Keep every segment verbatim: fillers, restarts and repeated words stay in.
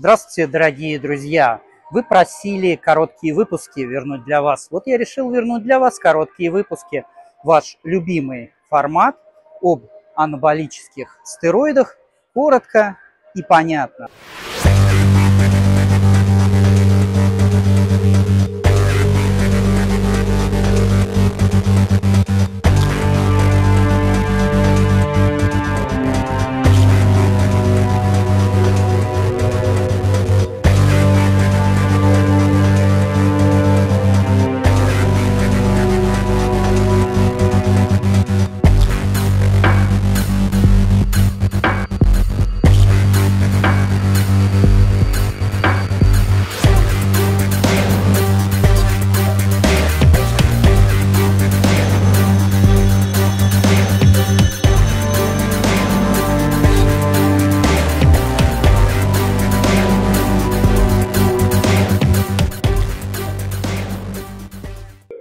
Здравствуйте, дорогие друзья! Вы просили короткие выпуски вернуть для вас. Вот я решил вернуть для вас короткие выпуски. Ваш любимый формат об анаболических стероидах. Коротко и понятно.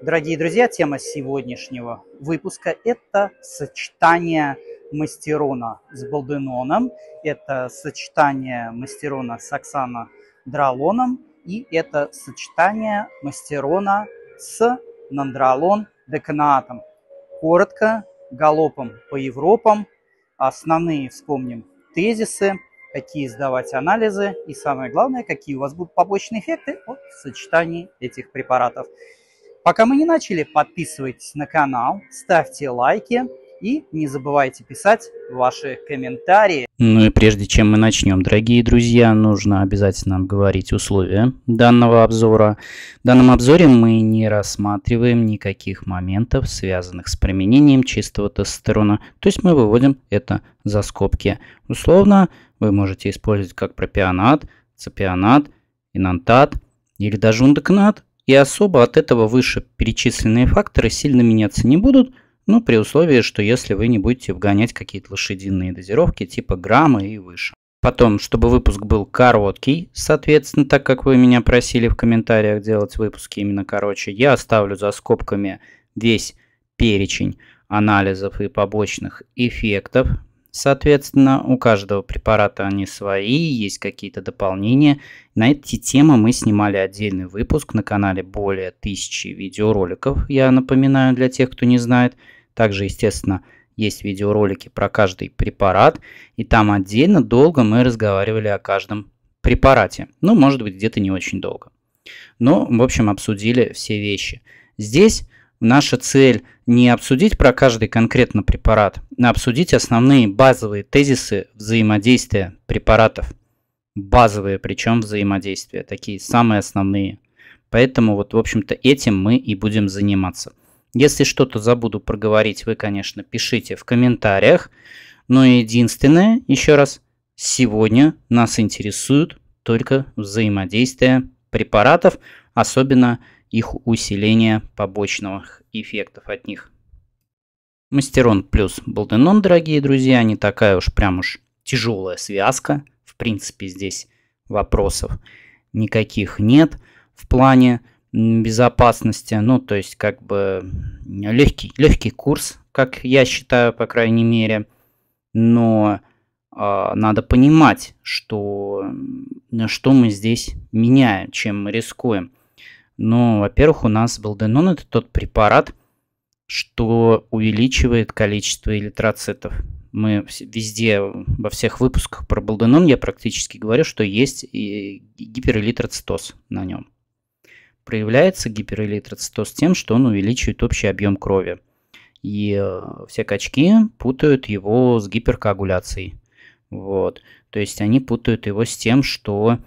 Дорогие друзья, тема сегодняшнего выпуска – это сочетание мастерона с болденоном, это сочетание мастерона с оксанодролоном и это сочетание мастерона с нондролон-деканоатом. Коротко, галопом по Европам, основные вспомним тезисы, какие сдавать анализы и самое главное, какие у вас будут побочные эффекты от сочетаний этих препаратов. Пока мы не начали, подписывайтесь на канал, ставьте лайки и не забывайте писать ваши комментарии. Ну и прежде чем мы начнем, дорогие друзья, нужно обязательно обговорить условия данного обзора. В данном обзоре мы не рассматриваем никаких моментов, связанных с применением чистого тестостерона. То есть мы выводим это за скобки. Условно вы можете использовать как пропионат, ципионат, энантат или даже ундеканоат. И особо от этого вышеперечисленные факторы сильно меняться не будут, но при условии, что если вы не будете вгонять какие-то лошадиные дозировки типа грамма и выше. Потом, чтобы выпуск был короткий, соответственно, так как вы меня просили в комментариях делать выпуски именно короче, я оставлю за скобками весь перечень анализов и побочных эффектов. Соответственно, у каждого препарата они свои, есть какие-то дополнения. На эти темы мы снимали отдельный выпуск на канале, более тысячи видеороликов, я напоминаю для тех, кто не знает. Также, естественно, есть видеоролики про каждый препарат, и там отдельно долго мы разговаривали о каждом препарате. Ну, может быть, где-то не очень долго. Но, в общем, обсудили все вещи. Здесь наша цель не обсудить про каждый конкретно препарат, а обсудить основные базовые тезисы взаимодействия препаратов. Базовые, причем взаимодействия, такие самые основные. Поэтому вот, в общем-то, этим мы и будем заниматься. Если что-то забуду проговорить, вы, конечно, пишите в комментариях. Но единственное, еще раз, сегодня нас интересует только взаимодействие препаратов, особенно их усиление побочных эффектов от них. Мастерон плюс болденон, дорогие друзья, не такая уж прям уж тяжелая связка. В принципе, здесь вопросов никаких нет в плане безопасности. Ну, то есть, как бы легкий, легкий курс, как я считаю, по крайней мере. Но э, надо понимать, что, что мы здесь меняем, чем мы рискуем. Ну, во-первых, у нас болденон – это тот препарат, что увеличивает количество эритроцитов. Мы везде, во всех выпусках про болденон я практически говорю, что есть и гиперэлитроцитоз на нем. Проявляется гиперэлитроцитоз тем, что он увеличивает общий объем крови. И все качки путают его с гиперкоагуляцией. Вот. То есть они путают его с тем, что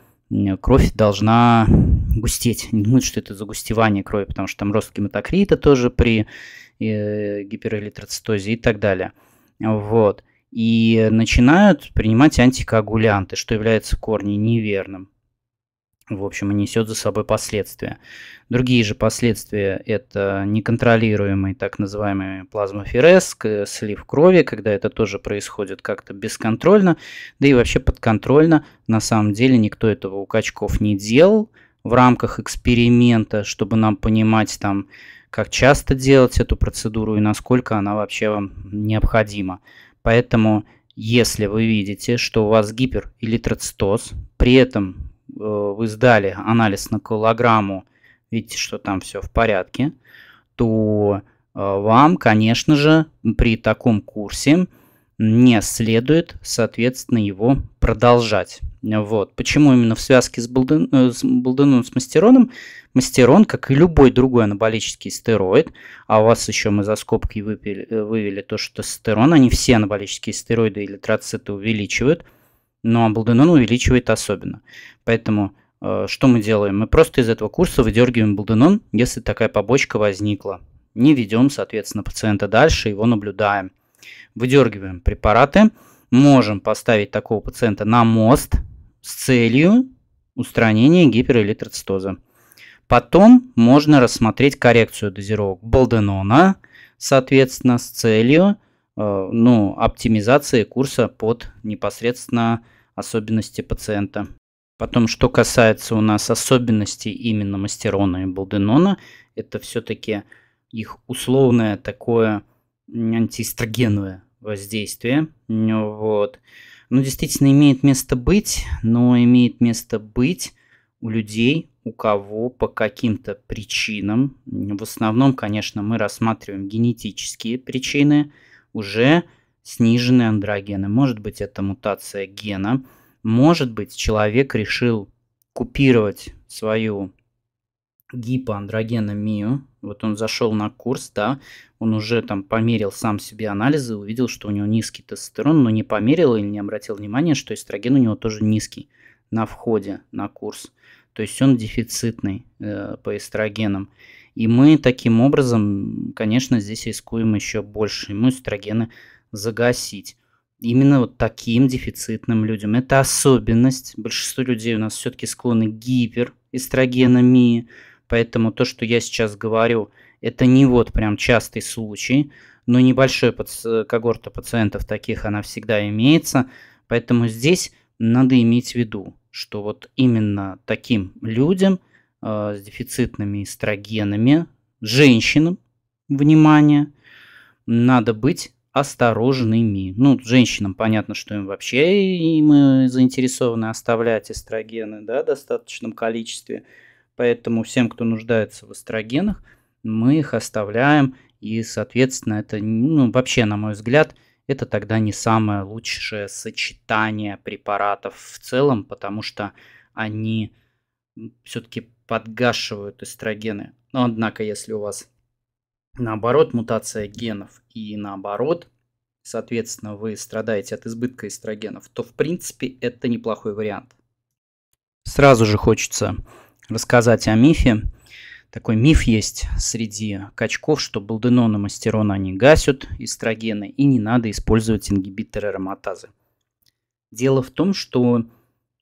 кровь должна густеть. Не думают, что это загустевание крови, потому что там рост гематокрита тоже при э, гиперэлитроцитозе и так далее. Вот. И начинают принимать антикоагулянты, что является в корне неверным. В общем, и несет за собой последствия. Другие же последствия – это неконтролируемый так называемый плазмоферез, слив крови, когда это тоже происходит как-то бесконтрольно, да и вообще подконтрольно. На самом деле никто этого у качков не делал в рамках эксперимента, чтобы нам понимать, там, как часто делать эту процедуру и насколько она вообще вам необходима. Поэтому Если вы видите, что у вас гиперэлитроцитоз, при этом вы сдали анализ на колограмму, видите, что там все в порядке, то вам, конечно же, при таком курсе не следует, соответственно, его продолжать. Вот. Почему именно в связке с болденовым мастероном? Мастерон, как и любой другой анаболический стероид, а у вас еще мы за скобки выпили, вывели то, что тестостерон, они все анаболические стероиды или эритроциты увеличивают, но болденон увеличивает особенно. Поэтому э, что мы делаем? Мы просто из этого курса выдергиваем болденон, если такая побочка возникла. Не ведем, соответственно, пациента дальше, его наблюдаем. Выдергиваем препараты, можем поставить такого пациента на мост с целью устранения гиперэлитроцитоза. Потом можно рассмотреть коррекцию дозировок болденона, соответственно, с целью э, ну, оптимизации курса под непосредственно особенности пациента. Потом, что касается у нас особенностей именно мастерона и болденона, это все-таки их условное такое антиэстрогеновое воздействие. Вот. Ну, действительно, имеет место быть, но имеет место быть у людей, у кого по каким-то причинам, в основном, конечно, мы рассматриваем генетические причины, уже снижены андрогены. Может быть, это мутация гена, может быть, человек решил купировать свою гипоандрогеномию. Вот он зашел на курс, да, он уже там померил сам себе анализы, увидел, что у него низкий тестостерон, но не померил или не обратил внимания, что эстроген у него тоже низкий на входе на курс. То есть он дефицитный э, по эстрогенам. И мы таким образом, конечно, здесь рискуем еще больше ему эстрогены загасить. Именно вот таким дефицитным людям. Это особенность. Большинство людей у нас все-таки склонны к гиперэстрогеномии. Поэтому то, что я сейчас говорю, это не вот прям частый случай, но небольшая паци- когорта пациентов таких, она всегда имеется. Поэтому здесь надо иметь в виду, что вот именно таким людям э, с дефицитными эстрогенами, женщинам, внимание, надо быть осторожными. Ну, женщинам понятно, что им вообще и мы заинтересованы оставлять эстрогены, да, в достаточном количестве. Поэтому всем, кто нуждается в эстрогенах, мы их оставляем. И, соответственно, это, ну, вообще, на мой взгляд, это тогда не самое лучшее сочетание препаратов в целом, потому что они все-таки подгашивают эстрогены. Но, однако, если у вас, наоборот, мутация генов и наоборот, соответственно, вы страдаете от избытка эстрогенов, то, в принципе, это неплохой вариант. Сразу же хочется рассказать о мифе. Такой миф есть среди качков, что болденон и мастерон они гасят эстрогены и не надо использовать ингибиторы ароматазы. Дело в том, что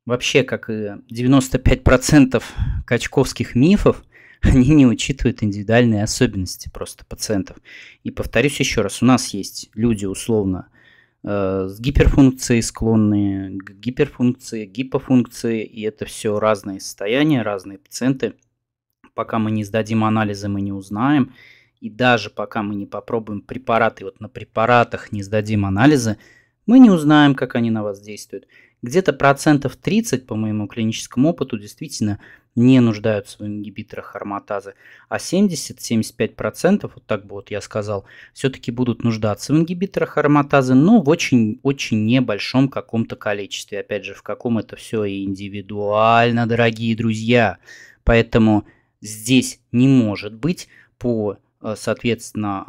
вообще, как и девяносто пять процентов качковских мифов, они не учитывают индивидуальные особенности просто пациентов. И повторюсь еще раз, у нас есть люди условно с гиперфункцией склонные, к гиперфункции, гипофункции, и это все разные состояния, разные пациенты. Пока мы не сдадим анализы, мы не узнаем, и даже пока мы не попробуем препараты, вот на препаратах не сдадим анализы, мы не узнаем, как они на вас действуют. Где-то процентов тридцать, по моему клиническому опыту, действительно не нуждаются в ингибиторах ароматазы, а семьдесят-семьдесят пять процентов, вот так бы вот я сказал, все-таки будут нуждаться в ингибиторах ароматазы, но в очень-очень небольшом каком-то количестве. Опять же, в каком это все индивидуально, дорогие друзья. Поэтому здесь не может быть по, соответственно,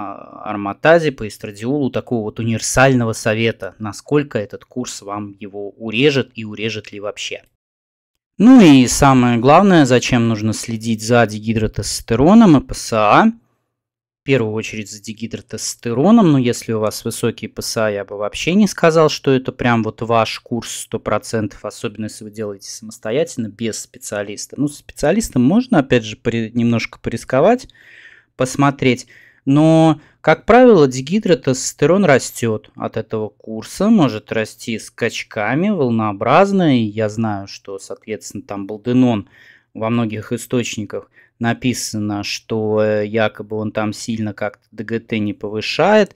ароматазе, по эстрадиолу такого вот универсального совета, насколько этот курс вам его урежет и урежет ли вообще. Ну и самое главное, зачем нужно следить за дигидротестостероном и ПСА. В первую очередь за дигидротестостероном, но если у вас высокий ПСА, я бы вообще не сказал, что это прям вот ваш курс сто процентов, особенно если вы делаете самостоятельно, без специалиста. Ну, с специалистом можно, опять же, при, немножко порисковать, посмотреть. Но, как правило, дигидротестостерон растет от этого курса, может расти скачками, волнообразно. И я знаю, что, соответственно, там болденон во многих источниках написано, что якобы он там сильно как-то ДГТ не повышает.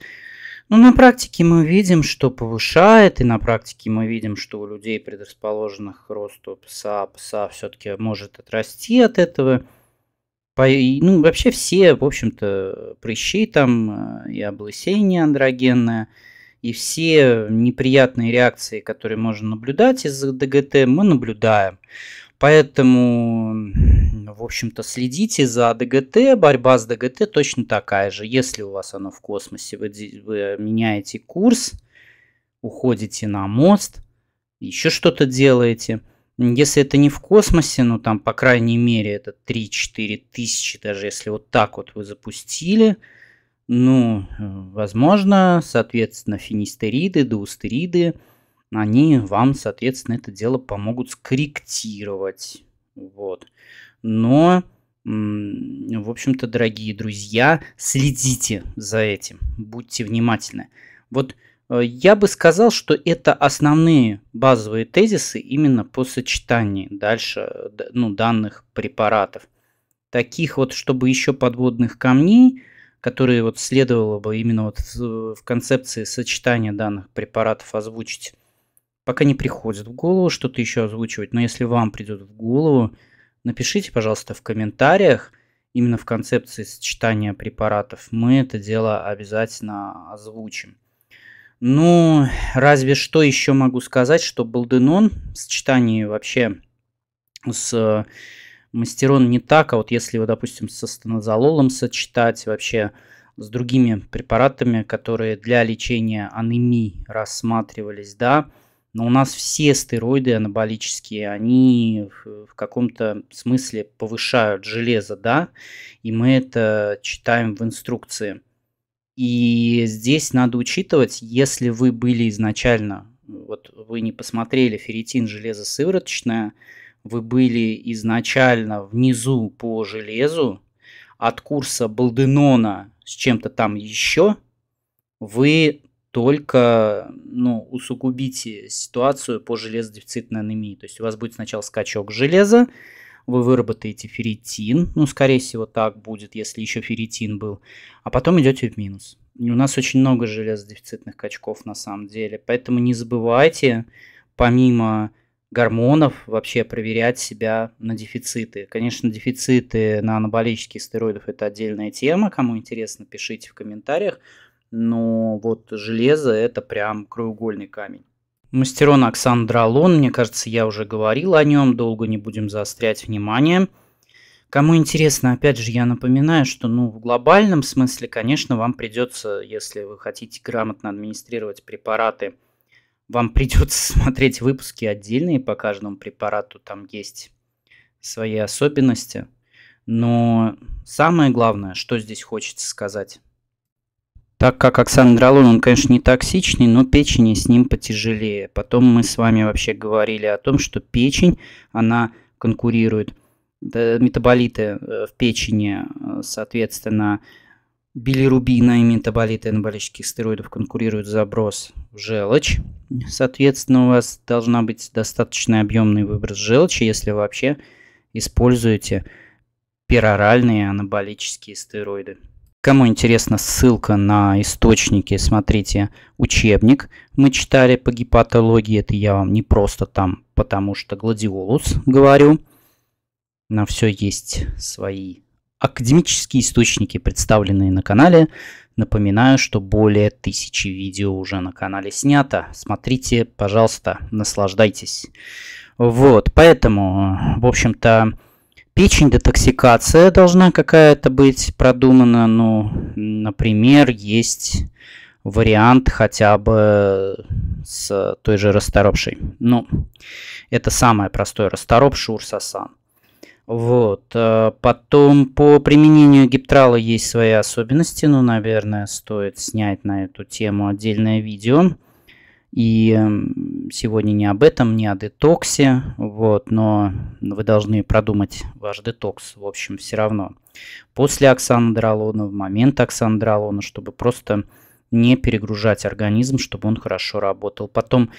Но на практике мы видим, что повышает, и на практике мы видим, что у людей, предрасположенных к росту ПСА, ПСА все-таки может отрасти от этого. Ну, вообще все, в общем-то, прыщи там, и облысение андрогенное, и все неприятные реакции, которые можно наблюдать из-за ДГТ, мы наблюдаем. Поэтому, в общем-то, следите за ДГТ, борьба с ДГТ точно такая же. Если у вас оно в космосе, вы, вы меняете курс, уходите на мост, еще что-то делаете. Если это не в космосе, ну там, по крайней мере, это три-четыре тысячи, даже если вот так вот вы запустили, ну, возможно, соответственно, фенистериды, доустериды, они вам, соответственно, это дело помогут скорректировать. Вот. Но, в общем-то, дорогие друзья, следите за этим, будьте внимательны. Вот я бы сказал, что это основные базовые тезисы именно по сочетанию дальше, ну, данных препаратов. Таких вот, чтобы еще подводных камней, которые вот следовало бы именно вот в концепции сочетания данных препаратов озвучить, пока не приходит в голову что-то еще озвучивать. Но если вам придет в голову, напишите, пожалуйста, в комментариях именно в концепции сочетания препаратов. Мы это дело обязательно озвучим. Ну, разве что еще могу сказать, что Балденон в сочетании вообще с Мастерон не так, а вот если его, допустим, со станозололом сочетать, вообще с другими препаратами, которые для лечения анемии рассматривались, да, но у нас все стероиды анаболические, они в каком-то смысле повышают железо, да, и мы это читаем в инструкции. И здесь надо учитывать, если вы были изначально, вот вы не посмотрели ферритин железосывороточное, вы были изначально внизу по железу, от курса Балденона с чем-то там еще, вы только, ну, усугубите ситуацию по железодефицитной анемии. То есть у вас будет сначала скачок железа, вы выработаете ферритин, ну, скорее всего, так будет, если еще ферритин был, а потом идете в минус. И у нас очень много железодефицитных качков на самом деле, поэтому не забывайте, помимо гормонов, вообще проверять себя на дефициты. Конечно, дефициты на анаболических стероидов – это отдельная тема, кому интересно, пишите в комментариях, но вот железо – это прям краеугольный камень. Мастерон оксандролон, мне кажется, я уже говорил о нем, долго не будем заострять внимание. Кому интересно, опять же, я напоминаю, что, ну, в глобальном смысле, конечно, вам придется, если вы хотите грамотно администрировать препараты, вам придется смотреть выпуски отдельные по каждому препарату, там есть свои особенности. Но самое главное, что здесь хочется сказать. Так как оксандролон, он, конечно, не токсичный, но печени с ним потяжелее. Потом мы с вами вообще говорили о том, что печень, она конкурирует. Метаболиты в печени, соответственно, билирубина и метаболиты анаболических стероидов конкурируют за заброс в желчь. Соответственно, у вас должна быть достаточно объемный выброс желчи, если вы вообще используете пероральные анаболические стероиды. Кому интересна ссылка на источники, смотрите учебник. Мы читали по гепатологии, это я вам не просто там, потому что гладиолус говорю. На все есть свои академические источники, представленные на канале. Напоминаю, что более тысячи видео уже на канале снято. Смотрите, пожалуйста, наслаждайтесь. Вот, поэтому, в общем-то, печень, детоксикация должна какая-то быть продумана. Ну, например, есть вариант хотя бы с той же расторопшей. Ну, это самое простое. Расторопший урсасан. Вот. Потом по применению гиптрала есть свои особенности. Ну, наверное, стоит снять на эту тему отдельное видео. И сегодня не об этом, не о детоксе, вот, но вы должны продумать ваш детокс, в общем, все равно. После оксандролона, в момент оксандролона, чтобы просто не перегружать организм, чтобы он хорошо работал. Потом,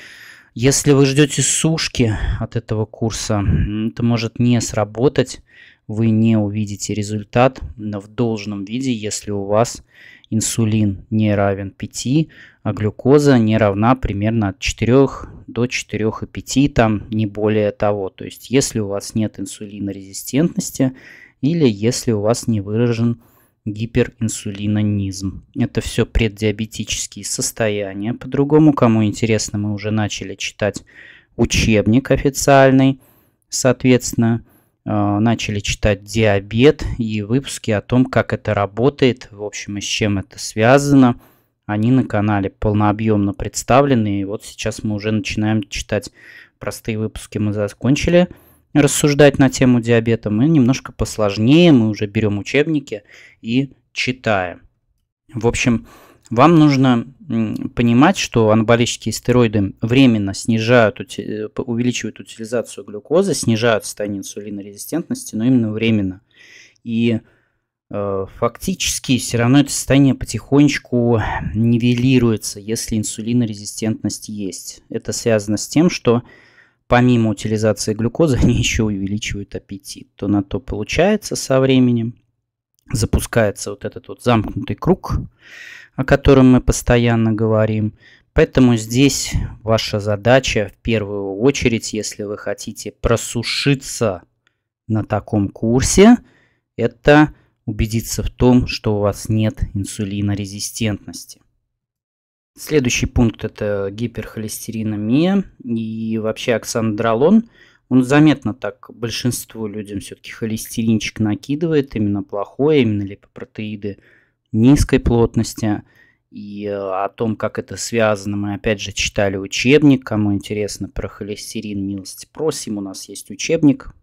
если вы ждете сушки от этого курса, это может не сработать, вы не увидите результат в должном виде, если у вас инсулин не равен пяти, а глюкоза не равна примерно от четырёх до четырёх и пяти, там не более того. То есть если у вас нет инсулинорезистентности или если у вас не выражен гиперинсулинонизм. Это все преддиабетические состояния. По-другому, кому интересно, мы уже начали читать учебник официальный, соответственно, начали читать диабет и выпуски о том, как это работает, в общем, и с чем это связано. Они на канале полнообъемно представлены. И вот сейчас мы уже начинаем читать простые выпуски. Мы закончили рассуждать на тему диабета. Мы немножко посложнее, мы уже берем учебники и читаем. В общем, вам нужно понимать, что анаболические стероиды временно снижают, увеличивают утилизацию глюкозы, снижают состояние инсулинорезистентности, но именно временно. И э, фактически все равно это состояние потихонечку нивелируется, если инсулинорезистентность есть. Это связано с тем, что помимо утилизации глюкозы они еще увеличивают аппетит. То на то получается со временем. Запускается вот этот вот замкнутый круг, о котором мы постоянно говорим. Поэтому здесь ваша задача в первую очередь, если вы хотите просушиться на таком курсе, это убедиться в том, что у вас нет инсулинорезистентности. Следующий пункт – это гиперхолестеринемия и вообще оксандролон. Он заметно так большинству людям все-таки холестеринчик накидывает, именно плохое, именно липопротеиды низкой плотности. И о том, как это связано, мы опять же читали учебник. Кому интересно про холестерин, милости просим, у нас есть учебник.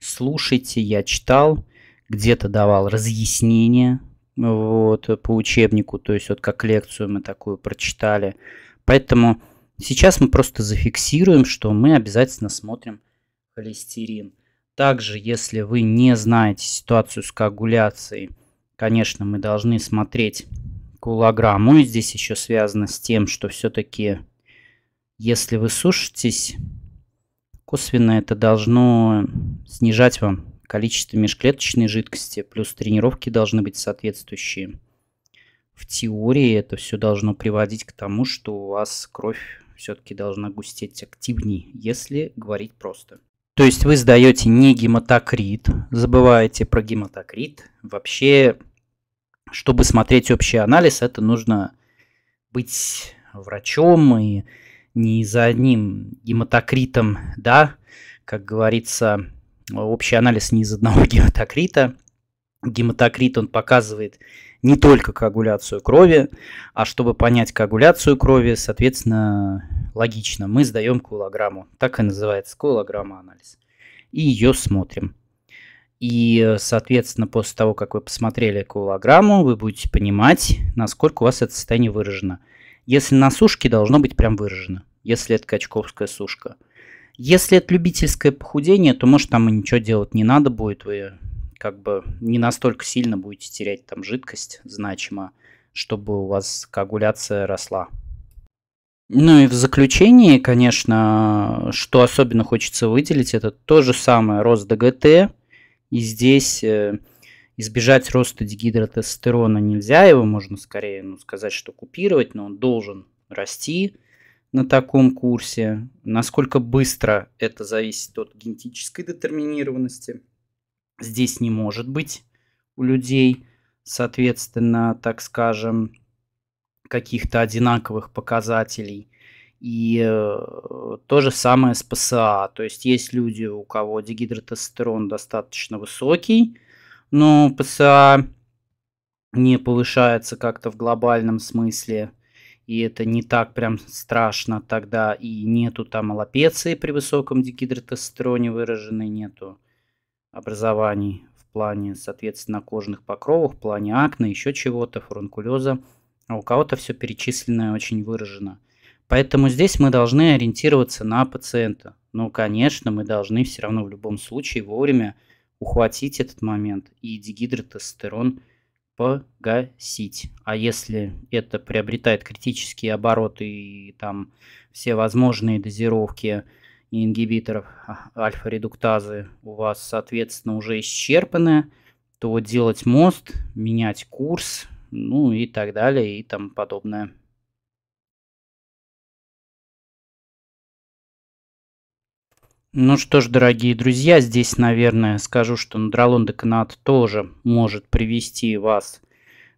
Слушайте, я читал, где-то давал разъяснение вот, по учебнику, то есть вот как лекцию мы такую прочитали. Поэтому сейчас мы просто зафиксируем, что мы обязательно смотрим холестерин. Также, если вы не знаете ситуацию с коагуляцией, конечно, мы должны смотреть кулограмму. И здесь еще связано с тем, что все-таки, если вы сушитесь, косвенно это должно снижать вам количество межклеточной жидкости, плюс тренировки должны быть соответствующие. В теории это все должно приводить к тому, что у вас кровь все-таки должна густеть активнее, если говорить просто. То есть вы сдаете не гематокрит, забываете про гематокрит. Вообще, чтобы смотреть общий анализ, это нужно быть врачом и не за одним гематокритом, да, как говорится, общий анализ не из одного гематокрита. Гематокрит, он показывает не только коагуляцию крови, а чтобы понять коагуляцию крови, соответственно, логично, мы сдаем коагулограмму. Так и называется коагулограмма анализ. И ее смотрим. И, соответственно, после того, как вы посмотрели коагулограмму, вы будете понимать, насколько у вас это состояние выражено. Если на сушке, должно быть прям выражено, если это качковская сушка. Если это любительское похудение, то, может, там и ничего делать не надо будет, вы как бы не настолько сильно будете терять там жидкость значимо, чтобы у вас коагуляция росла. Ну и в заключение, конечно, что особенно хочется выделить, это то же самое рост ДГТ. И здесь избежать роста дигидротестостерона нельзя, его можно скорее, ну, сказать, что купировать, но он должен расти на таком курсе. Насколько быстро, это зависит от генетической детерминированности. Здесь не может быть у людей, соответственно, так скажем, каких-то одинаковых показателей. И э, то же самое с ПСА. То есть есть люди, у кого дигидротестостерон достаточно высокий, но ПСА не повышается как-то в глобальном смысле. И это не так прям страшно тогда. И нету там аллопеции при высоком дигидротестостероне выраженной, нету образований в плане, соответственно, кожных покровов, в плане акне, еще чего-то, фурункулеза. А у кого-то все перечисленное очень выражено. Поэтому здесь мы должны ориентироваться на пациента. Но, конечно, мы должны все равно в любом случае вовремя ухватить этот момент и дигидротестостерон погасить. А если это приобретает критические обороты и там все возможные дозировки ингибиторов альфа-редуктазы у вас, соответственно, уже исчерпаны, то делать мост, менять курс, ну и так далее и тому подобное. Ну что ж, дорогие друзья, здесь, наверное, скажу, что нондролон ундеканоат тоже может привести вас к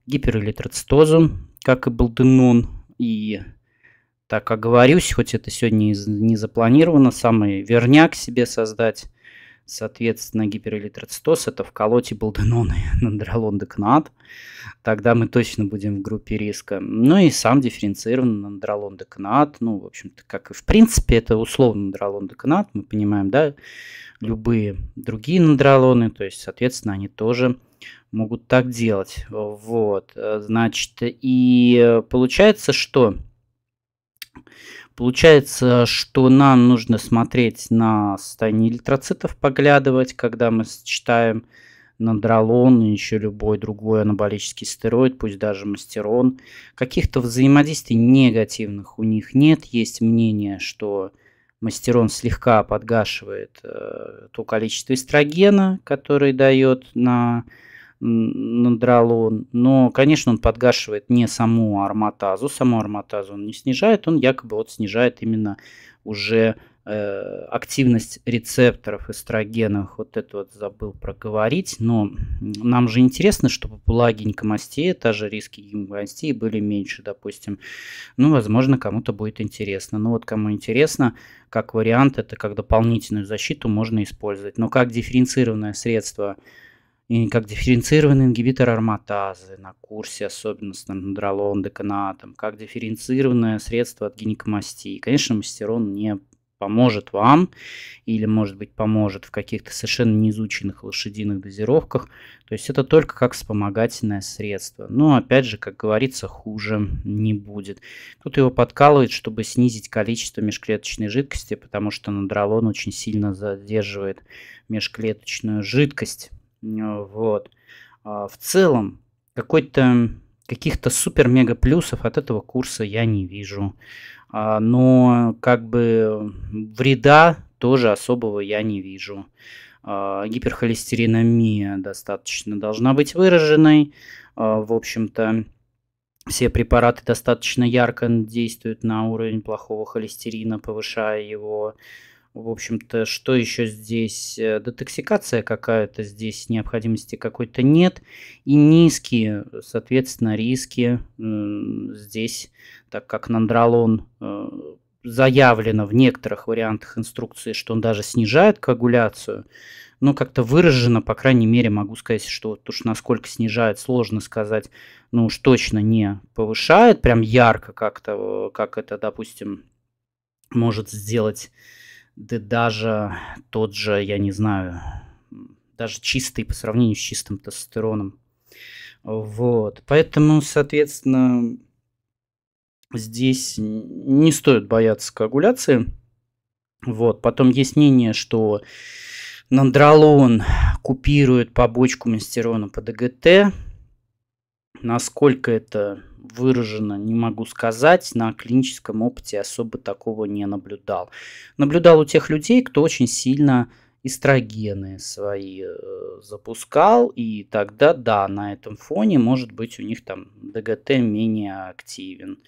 гиперэлитроцитозу, как и болденон. И так оговорюсь, хоть это сегодня не запланировано, самый верняк себе создать, соответственно, гиперэлитроцитоз, это вколоть и болденон, и нондролон ундеканоат. Тогда мы точно будем в группе риска. Ну и сам дифференцированный нондролон ундеканоат. Ну, в общем-то, как и в принципе, это условно нондролон ундеканоат. Мы понимаем, да, любые другие нондролоны, то есть, соответственно, они тоже могут так делать. Вот, значит, и получается, что... Получается, что нам нужно смотреть на состояние элитроцитов, поглядывать, когда мы сочетаем нондролон и еще любой другой анаболический стероид, пусть даже мастерон. Каких-то взаимодействий негативных у них нет. Есть мнение, что мастерон слегка подгашивает э, то количество эстрогена, которое дает на нондролон, но, конечно, он подгашивает не саму ароматазу, саму ароматазу он не снижает, он якобы вот снижает именно уже э, активность рецепторов эстрогенов. Вот это вот забыл проговорить, но нам же интересно, чтобы была гинекомастия, та же риски гинекомастии были меньше, допустим. Ну, возможно, кому-то будет интересно. Но вот кому интересно, как вариант, это как дополнительную защиту можно использовать. Но как дифференцированное средство, и как дифференцированный ингибитор ароматазы на курсе, особенно с нондролон ундеканоатом, как дифференцированное средство от гинекомастии. Конечно, мастерон не поможет вам или, может быть, поможет в каких-то совершенно неизученных лошадиных дозировках. То есть это только как вспомогательное средство. Но, опять же, как говорится, хуже не будет. Тут его подкалывает, чтобы снизить количество межклеточной жидкости, потому что нондролон очень сильно задерживает межклеточную жидкость. Вот. В целом, каких-то супер-мега плюсов от этого курса я не вижу. Но как бы вреда тоже особого я не вижу. Гиперхолестеринемия достаточно должна быть выраженной. В общем-то, все препараты достаточно ярко действуют на уровень плохого холестерина, повышая его. В общем-то, что еще здесь? Детоксикация какая-то здесь, необходимости какой-то нет. И низкие, соответственно, риски здесь, так как нондролон заявлено в некоторых вариантах инструкции, что он даже снижает коагуляцию. Но как-то выражено, по крайней мере, могу сказать, что вот уж насколько снижает, сложно сказать. Ну уж точно не повышает, прям ярко как-то, как это, допустим, может сделать... Да даже тот же, я не знаю, даже чистый по сравнению с чистым тестостероном. Вот. Поэтому, соответственно, здесь не стоит бояться коагуляции. Вот. Потом есть мнение, что нондролон купирует побочку мастерона по ДГТ. Насколько это выражено, не могу сказать. На клиническом опыте особо такого не наблюдал. Наблюдал у тех людей, кто очень сильно эстрогены свои запускал. И тогда, да, на этом фоне, может быть, у них там ДГТ менее активен.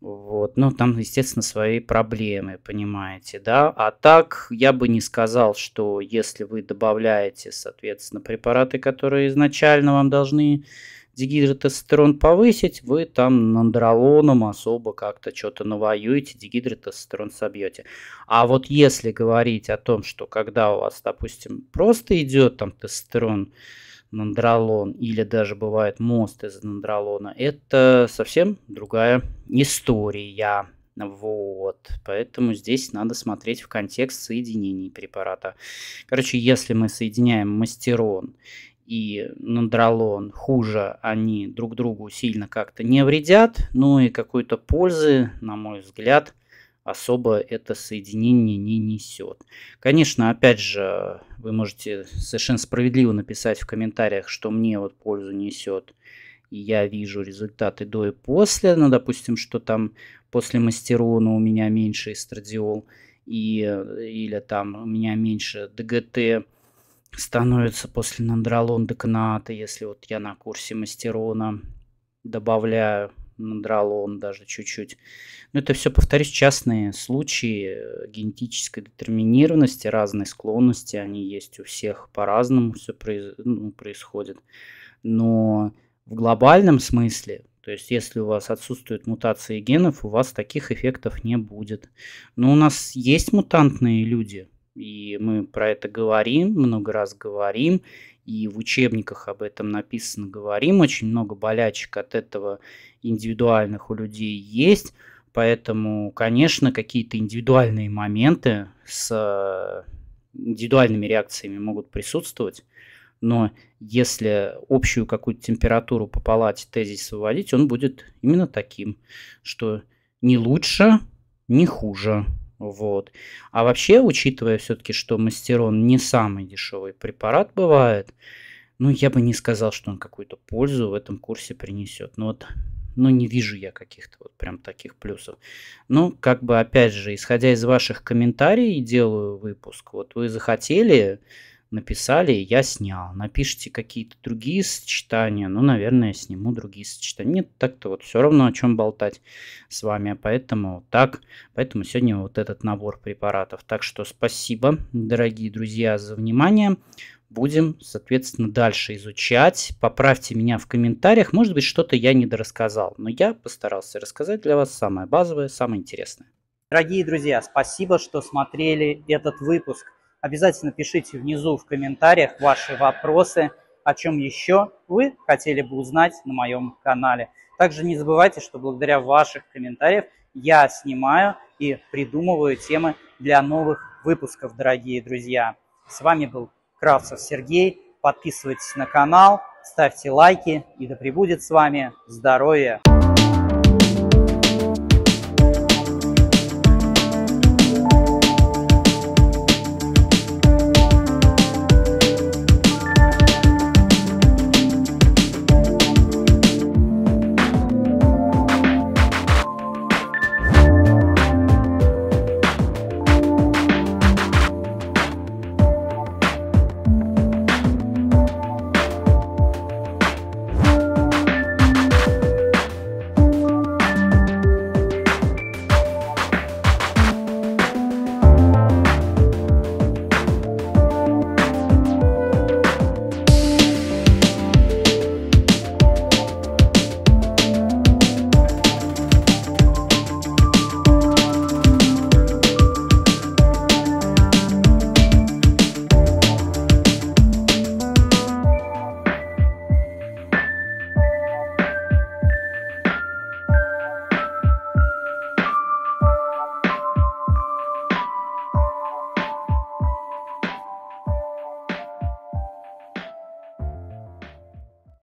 Вот. Но там, естественно, свои проблемы, понимаете, да. А так, я бы не сказал, что если вы добавляете, соответственно, препараты, которые изначально вам должны... дигидротестостерон повысить, вы там нондролоном особо как-то что-то навоюете, дигидротестостерон собьете. А вот если говорить о том, что когда у вас, допустим, просто идет там тестостерон, нондролон, или даже бывает мост из нондролона, это совсем другая история. Вот, поэтому здесь надо смотреть в контекст соединений препарата. Короче, если мы соединяем мастерон и нондролон, хуже они друг другу сильно как-то не вредят, но и какой-то пользы, на мой взгляд, особо это соединение не несет. Конечно, опять же, вы можете совершенно справедливо написать в комментариях, что мне вот пользу несет, и я вижу результаты до и после, ну, допустим, что там после мастерона у меня меньше эстрадиол, и, или там у меня меньше ДГТ становится после нондролон ундеканоата, если вот я на курсе мастерона. добавляю нандролон даже чуть-чуть. Но это все, повторюсь, частные случаи генетической детерминированности, разной склонности. Они есть у всех, по-разному все произ... ну, происходит. Но в глобальном смысле, то есть если у вас отсутствуют мутации генов, у вас таких эффектов не будет. Но у нас есть мутантные люди, и мы про это говорим, много раз говорим, и в учебниках об этом написано, говорим. Очень много болячек от этого индивидуальных у людей есть, поэтому, конечно, какие-то индивидуальные моменты с индивидуальными реакциями могут присутствовать, но если общую какую-то температуру по палате тезис выводить, он будет именно таким, что не лучше, не хуже. Вот. А вообще, учитывая все-таки, что мастерон не самый дешевый препарат бывает, ну, я бы не сказал, что он какую-то пользу в этом курсе принесет. Ну, вот, ну, не вижу я каких-то вот прям таких плюсов. Ну, как бы, опять же, исходя из ваших комментариев, делаю выпуск. Вот вы захотели, написали, я снял. Напишите какие-то другие сочетания, ну, наверное, я сниму другие сочетания. Нет, так-то вот все равно о чем болтать с вами, поэтому так, поэтому сегодня вот этот набор препаратов. Так что спасибо, дорогие друзья, за внимание. Будем, соответственно, дальше изучать. Поправьте меня в комментариях, может быть, что-то я недорассказал, но я постарался рассказать для вас самое базовое, самое интересное. Дорогие друзья, спасибо, что смотрели этот выпуск. Обязательно пишите внизу в комментариях ваши вопросы, о чем еще вы хотели бы узнать на моем канале. Также не забывайте, что благодаря ваших комментариям я снимаю и придумываю темы для новых выпусков, дорогие друзья. С вами был Кравцев Сергей. Подписывайтесь на канал, ставьте лайки, и да пребудет с вами здоровье!